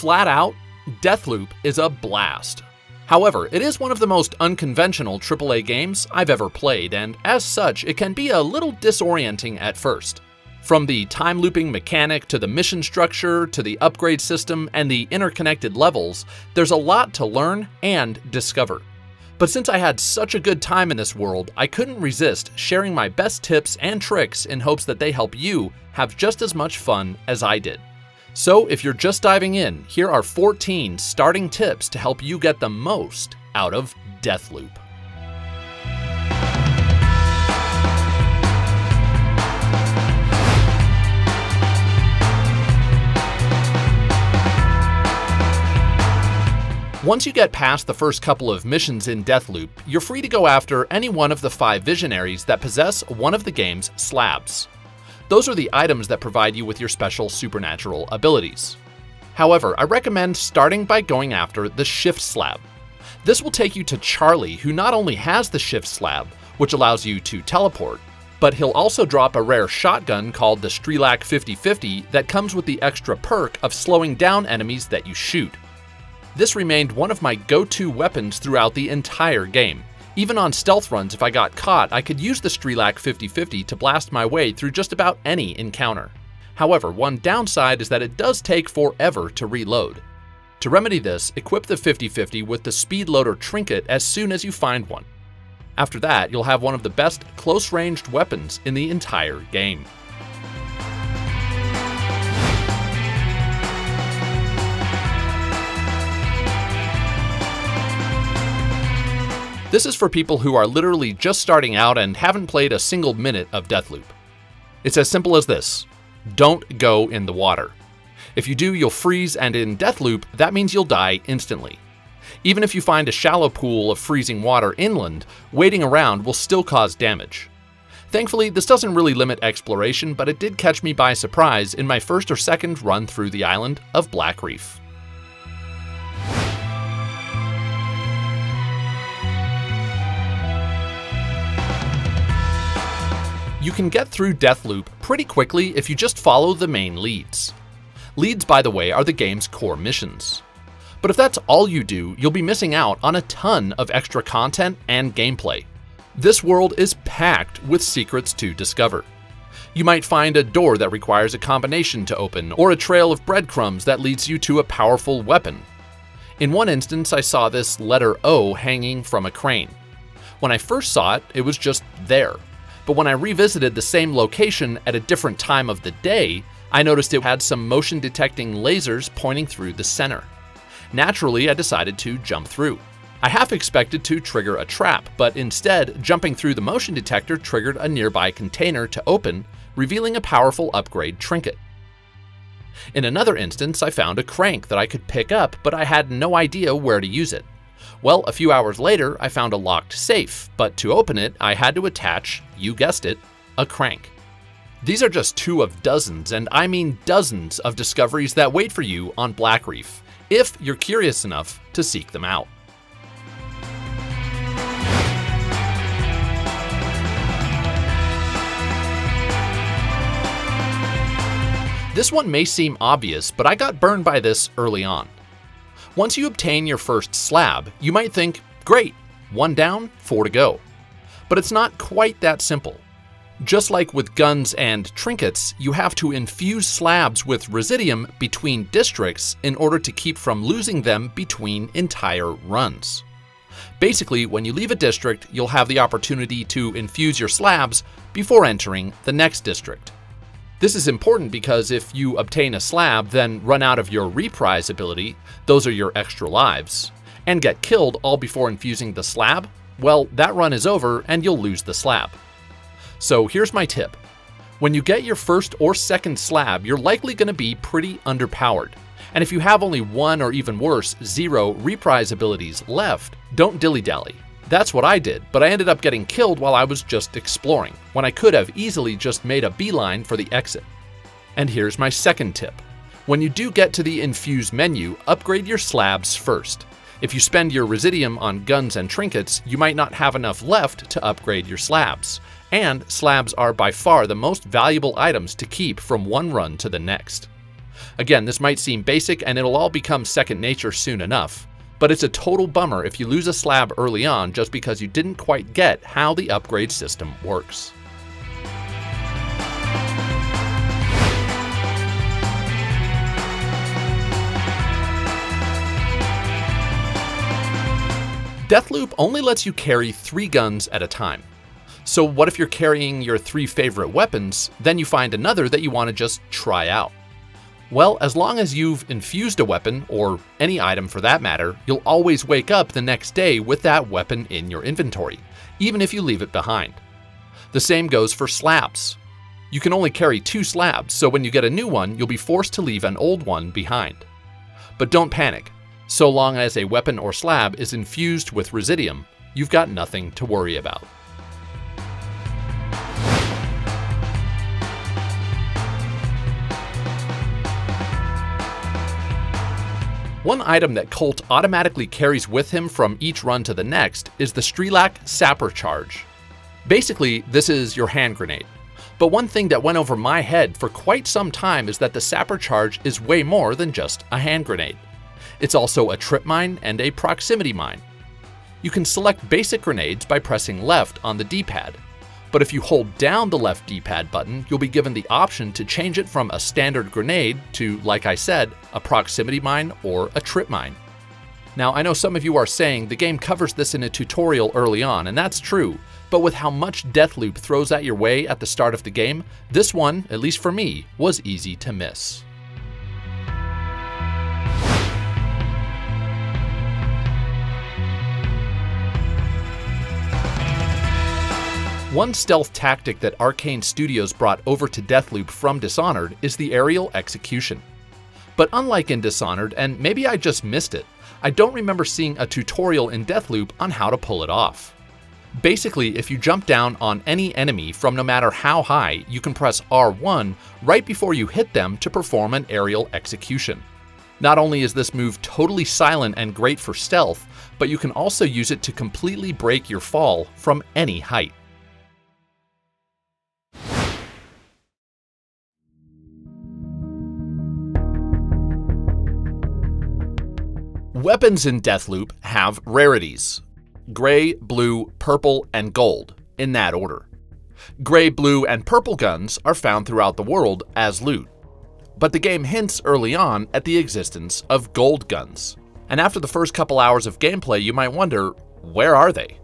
flat out, Deathloop is a blast. However, it is one of the most unconventional AAA games I've ever played, and as such, it can be a little disorienting at first. From the time-looping mechanic to the mission structure to the upgrade system and the interconnected levels, there's a lot to learn and discover. But since I had such a good time in this world, I couldn't resist sharing my best tips and tricks in hopes that they help you have just as much fun as I did. So if you're just diving in, here are 14 starting tips to help you get the most out of Deathloop. Once you get past the first couple of missions in Deathloop, you're free to go after any one of the 5 visionaries that possess one of the game's slabs. Those are the items that provide you with your special supernatural abilities. However, I recommend starting by going after the Shift Slab. This will take you to Charlie, who not only has the Shift Slab, which allows you to teleport, but he'll also drop a rare shotgun called the Strelak 50-50 that comes with the extra perk of slowing down enemies that you shoot. This remained one of my go-to weapons throughout the entire game. Even on stealth runs, if I got caught, I could use the Strelak 50-50 to blast my way through just about any encounter. However, one downside is that it does take forever to reload. To remedy this, equip the 50-50 with the Speedloader Trinket as soon as you find one. After that, you'll have one of the best close-ranged weapons in the entire game. This is for people who are literally just starting out and haven't played a single minute of Deathloop. It's as simple as this: don't go in the water. If you do, you'll freeze, and in Deathloop, that means you'll die instantly. Even if you find a shallow pool of freezing water inland, waiting around will still cause damage. Thankfully, this doesn't really limit exploration, but it did catch me by surprise in my first or second run through the island of Blackreef. You can get through Deathloop pretty quickly if you just follow the main leads. Leads, by the way, are the game's core missions. But if that's all you do, you'll be missing out on a ton of extra content and gameplay. This world is packed with secrets to discover. You might find a door that requires a combination to open, or a trail of breadcrumbs that leads you to a powerful weapon. In one instance, I saw this letter O hanging from a crane. When I first saw it, it was just there. But when I revisited the same location at a different time of the day, I noticed it had some motion detecting lasers pointing through the center. Naturally, I decided to jump through. I half expected to trigger a trap, but instead, jumping through the motion detector triggered a nearby container to open, revealing a powerful upgrade trinket. In another instance, I found a crank that I could pick up, but I had no idea where to use it. Well, a few hours later, I found a locked safe, but to open it, I had to attach, you guessed it, a crank. These are just 2 of dozens, and I mean dozens, of discoveries that wait for you on Blackreef, if you're curious enough to seek them out. This one may seem obvious, but I got burned by this early on. Once you obtain your first slab, you might think, great, 1 down, 4 to go. But it's not quite that simple. Just like with guns and trinkets, you have to infuse slabs with residium between districts in order to keep from losing them between entire runs. Basically, when you leave a district, you'll have the opportunity to infuse your slabs before entering the next district. This is important because if you obtain a slab, then run out of your reprise ability, those are your extra lives, and get killed all before infusing the slab, well, that run is over and you'll lose the slab. So here's my tip. When you get your first or second slab, you're likely going to be pretty underpowered. And if you have only 1 or even worse, 0 reprise abilities left, don't dilly-dally. That's what I did, but I ended up getting killed while I was just exploring, when I could have easily just made a beeline for the exit. And here's my second tip. When you do get to the infuse menu, upgrade your slabs first. If you spend your residium on guns and trinkets, you might not have enough left to upgrade your slabs. And slabs are by far the most valuable items to keep from one run to the next. Again, this might seem basic and it'll all become second nature soon enough, but it's a total bummer if you lose a slab early on just because you didn't quite get how the upgrade system works. Deathloop only lets you carry 3 guns at a time. So what if you're carrying your 3 favorite weapons, then you find another that you want to just try out? Well, as long as you've infused a weapon, or any item for that matter, you'll always wake up the next day with that weapon in your inventory, even if you leave it behind. The same goes for slabs. You can only carry 2 slabs, so when you get a new one, you'll be forced to leave an old one behind. But don't panic. So long as a weapon or slab is infused with residium, you've got nothing to worry about. One item that Colt automatically carries with him from each run to the next is the Strelak Sapper Charge. Basically, this is your hand grenade. But one thing that went over my head for quite some time is that the Sapper Charge is way more than just a hand grenade. It's also a trip mine and a proximity mine. You can select basic grenades by pressing left on the D-pad, but if you hold down the left D-pad button, you'll be given the option to change it from a standard grenade to, like I said, a proximity mine or a trip mine. Now, I know some of you are saying the game covers this in a tutorial early on, and that's true, but with how much Deathloop throws at your way at the start of the game, this one, at least for me, was easy to miss. One stealth tactic that Arcane Studios brought over to Deathloop from Dishonored is the aerial execution. But unlike in Dishonored, and maybe I just missed it, I don't remember seeing a tutorial in Deathloop on how to pull it off. Basically, if you jump down on any enemy from no matter how high, you can press R1 right before you hit them to perform an aerial execution. Not only is this move totally silent and great for stealth, but you can also use it to completely break your fall from any height. Weapons in Deathloop have rarities: gray, blue, purple, and gold, in that order. Gray, blue, and purple guns are found throughout the world as loot, but the game hints early on at the existence of gold guns. And after the first couple hours of gameplay, you might wonder, where are they?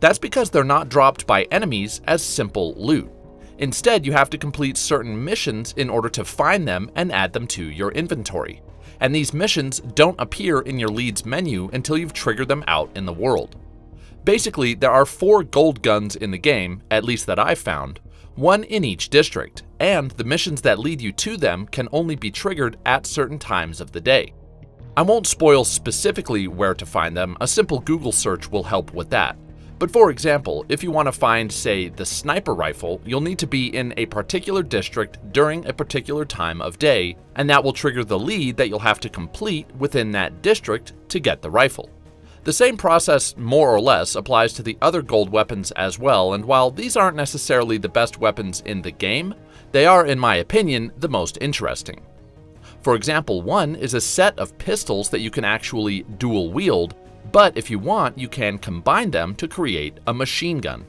That's because they're not dropped by enemies as simple loot. Instead, you have to complete certain missions in order to find them and add them to your inventory. And these missions don't appear in your leads menu until you've triggered them out in the world. Basically, there are 4 gold guns in the game, at least that I've found, one in each district, and the missions that lead you to them can only be triggered at certain times of the day. I won't spoil specifically where to find them, a simple Google search will help with that. But for example, if you want to find, say, the sniper rifle, you'll need to be in a particular district during a particular time of day, and that will trigger the lead that you'll have to complete within that district to get the rifle. The same process, more or less, applies to the other gold weapons as well, and while these aren't necessarily the best weapons in the game, they are, in my opinion, the most interesting. For example, one is a set of pistols that you can actually dual wield, but if you want, you can combine them to create a machine gun.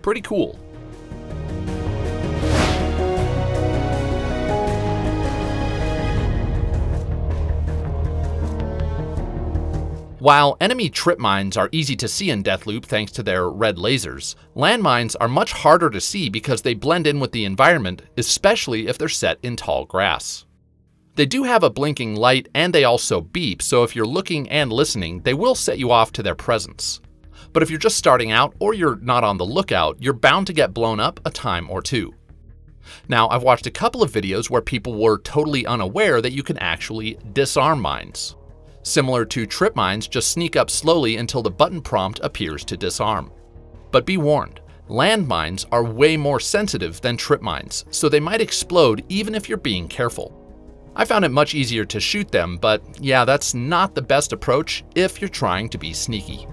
Pretty cool. While enemy trip mines are easy to see in Deathloop thanks to their red lasers, landmines are much harder to see because they blend in with the environment, especially if they're set in tall grass. They do have a blinking light and they also beep, so if you're looking and listening, they will set you off to their presence. But if you're just starting out or you're not on the lookout, you're bound to get blown up a time or two. Now, I've watched a couple of videos where people were totally unaware that you can actually disarm mines. Similar to trip mines, just sneak up slowly until the button prompt appears to disarm. But be warned, landmines are way more sensitive than trip mines, so they might explode even if you're being careful. I found it much easier to shoot them, but yeah, that's not the best approach if you're trying to be sneaky.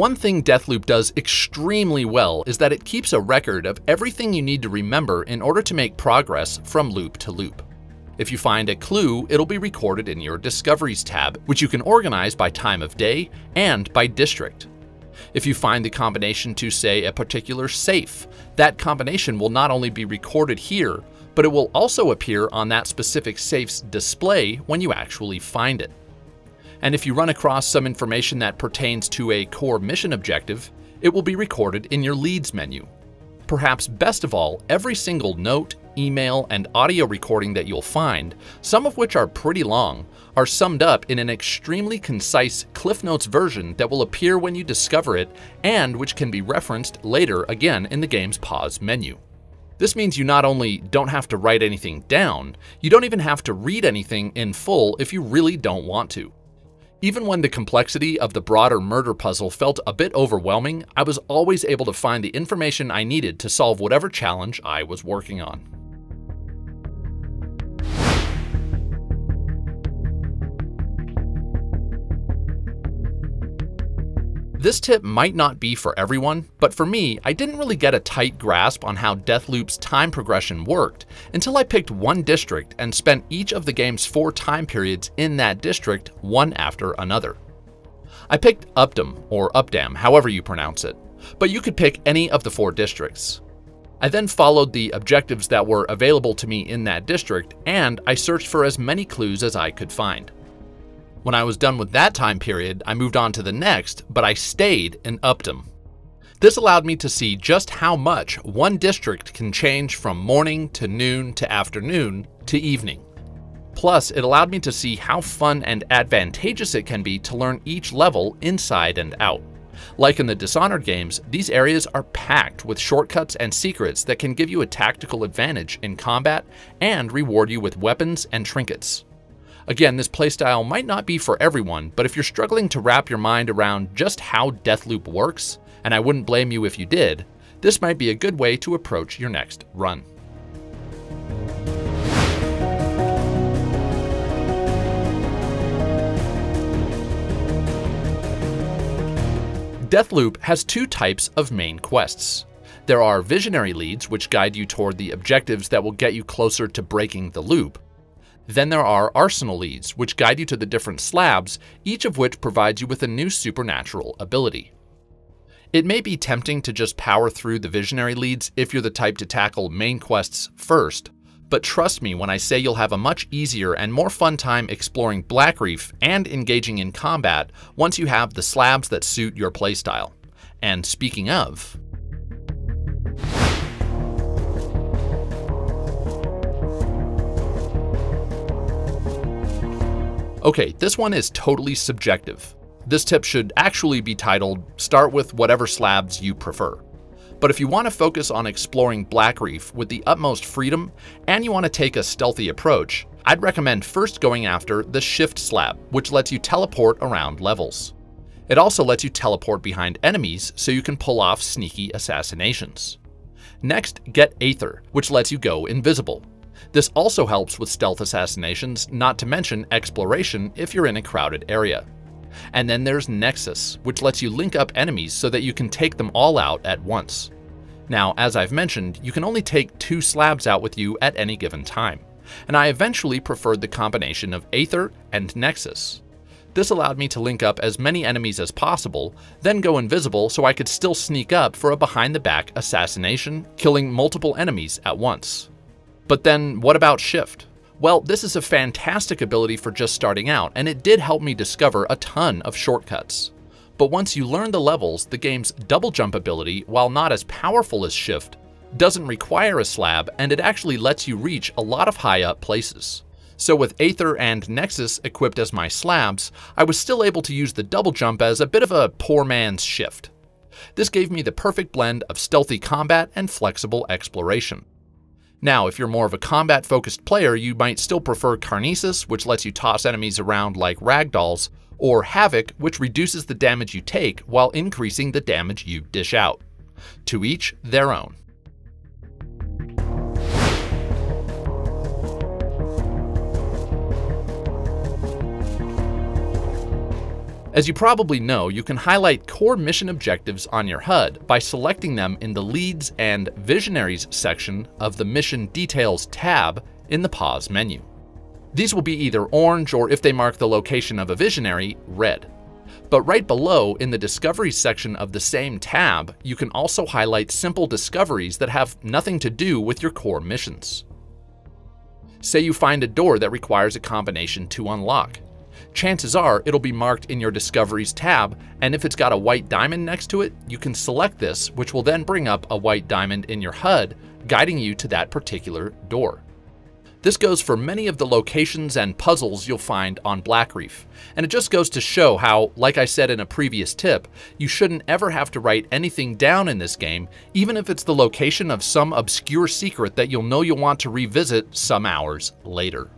One thing Deathloop does extremely well is that it keeps a record of everything you need to remember in order to make progress from loop to loop. If you find a clue, it'll be recorded in your Discoveries tab, which you can organize by time of day and by district. If you find the combination to, say, a particular safe, that combination will not only be recorded here, but it will also appear on that specific safe's display when you actually find it. And if you run across some information that pertains to a core mission objective, it will be recorded in your leads menu. Perhaps best of all, every single note, email, and audio recording that you'll find, some of which are pretty long, are summed up in an extremely concise Cliff Notes version that will appear when you discover it and which can be referenced later again in the game's pause menu. This means you not only don't have to write anything down, you don't even have to read anything in full if you really don't want to. Even when the complexity of the broader murder puzzle felt a bit overwhelming, I was always able to find the information I needed to solve whatever challenge I was working on. This tip might not be for everyone, but for me, I didn't really get a tight grasp on how Deathloop's time progression worked until I picked one district and spent each of the game's 4 time periods in that district, one after another. I picked Updaam, or Updaam, however you pronounce it, but you could pick any of the 4 districts. I then followed the objectives that were available to me in that district, and I searched for as many clues as I could find. When I was done with that time period, I moved on to the next, but I stayed in Updaam. This allowed me to see just how much one district can change from morning to noon to afternoon to evening. Plus, it allowed me to see how fun and advantageous it can be to learn each level inside and out. Like in the Dishonored games, these areas are packed with shortcuts and secrets that can give you a tactical advantage in combat and reward you with weapons and trinkets. Again, this playstyle might not be for everyone, but if you're struggling to wrap your mind around just how Deathloop works, and I wouldn't blame you if you did, this might be a good way to approach your next run. Deathloop has 2 types of main quests. There are visionary leads, which guide you toward the objectives that will get you closer to breaking the loop. Then there are arsenal leads, which guide you to the different slabs, each of which provides you with a new supernatural ability. It may be tempting to just power through the visionary leads if you're the type to tackle main quests first, but trust me when I say you'll have a much easier and more fun time exploring Blackreef and engaging in combat once you have the slabs that suit your playstyle. And speaking of... Okay, this one is totally subjective. This tip should actually be titled, "Start with whatever slabs you prefer." But if you want to focus on exploring Blackreef with the utmost freedom, and you want to take a stealthy approach, I'd recommend first going after the Shift Slab, which lets you teleport around levels. It also lets you teleport behind enemies so you can pull off sneaky assassinations. Next, get Aether, which lets you go invisible. This also helps with stealth assassinations, not to mention exploration if you're in a crowded area. And then there's Nexus, which lets you link up enemies so that you can take them all out at once. Now, as I've mentioned, you can only take 2 slabs out with you at any given time, and I eventually preferred the combination of Aether and Nexus. This allowed me to link up as many enemies as possible, then go invisible so I could still sneak up for a behind-the-back assassination, killing multiple enemies at once. But then what about Shift? Well, this is a fantastic ability for just starting out, and it did help me discover a ton of shortcuts. But once you learn the levels, the game's double jump ability, while not as powerful as Shift, doesn't require a slab, and it actually lets you reach a lot of high up places. So with Aether and Nexus equipped as my slabs, I was still able to use the double jump as a bit of a poor man's Shift. This gave me the perfect blend of stealthy combat and flexible exploration. Now, if you're more of a combat-focused player, you might still prefer Carnesis, which lets you toss enemies around like ragdolls, or Havoc, which reduces the damage you take while increasing the damage you dish out. To each their own. As you probably know, you can highlight core mission objectives on your HUD by selecting them in the Leads and Visionaries section of the Mission Details tab in the Pause menu. These will be either orange or, if they mark the location of a visionary, red. But right below, in the Discoveries section of the same tab, you can also highlight simple discoveries that have nothing to do with your core missions. Say you find a door that requires a combination to unlock. Chances are it'll be marked in your Discoveries tab, and if it's got a white diamond next to it, you can select this, which will then bring up a white diamond in your HUD, guiding you to that particular door. This goes for many of the locations and puzzles you'll find on Blackreef, and it just goes to show how, like I said in a previous tip, you shouldn't ever have to write anything down in this game, even if it's the location of some obscure secret that you'll know you'll want to revisit some hours later.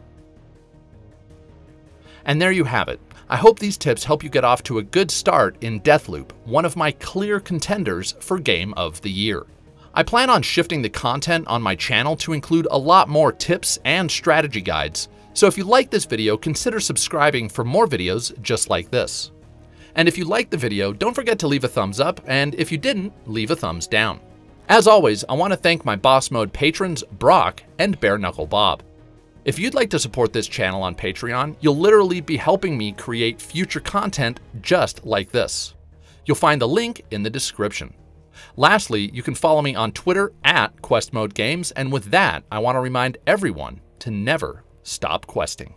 And there you have it. I hope these tips help you get off to a good start in Deathloop, one of my clear contenders for Game of the Year. I plan on shifting the content on my channel to include a lot more tips and strategy guides, so if you like this video, consider subscribing for more videos just like this. And if you liked the video, don't forget to leave a thumbs up, and if you didn't, leave a thumbs down. As always, I want to thank my Boss Mode patrons Brock and Bare Knuckle Bob. If you'd like to support this channel on Patreon, you'll literally be helping me create future content just like this. You'll find the link in the description. Lastly, you can follow me on Twitter @QuestModeGames, and with that, I want to remind everyone to never stop questing.